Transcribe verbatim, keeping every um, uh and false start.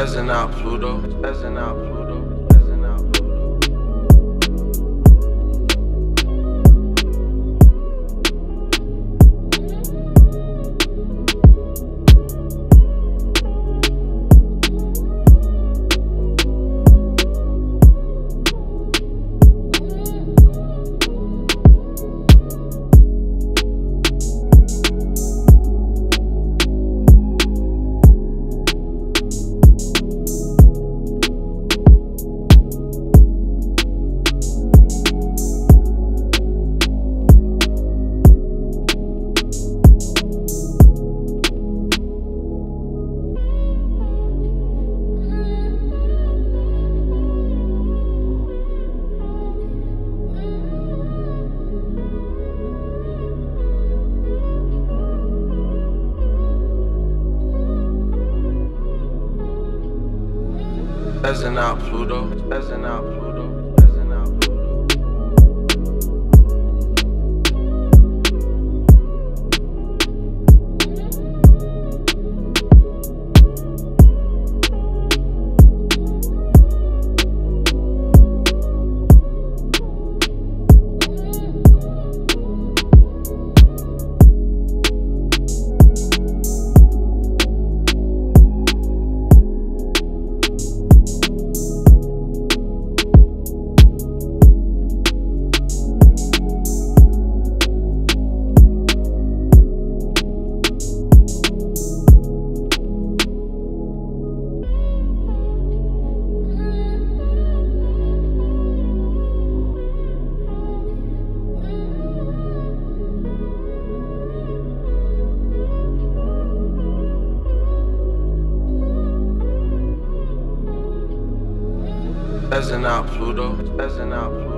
As in our Pluto, as in our Pluto. As in our Pluto, as in our Pluto. As in our Pluto, as in our Pluto.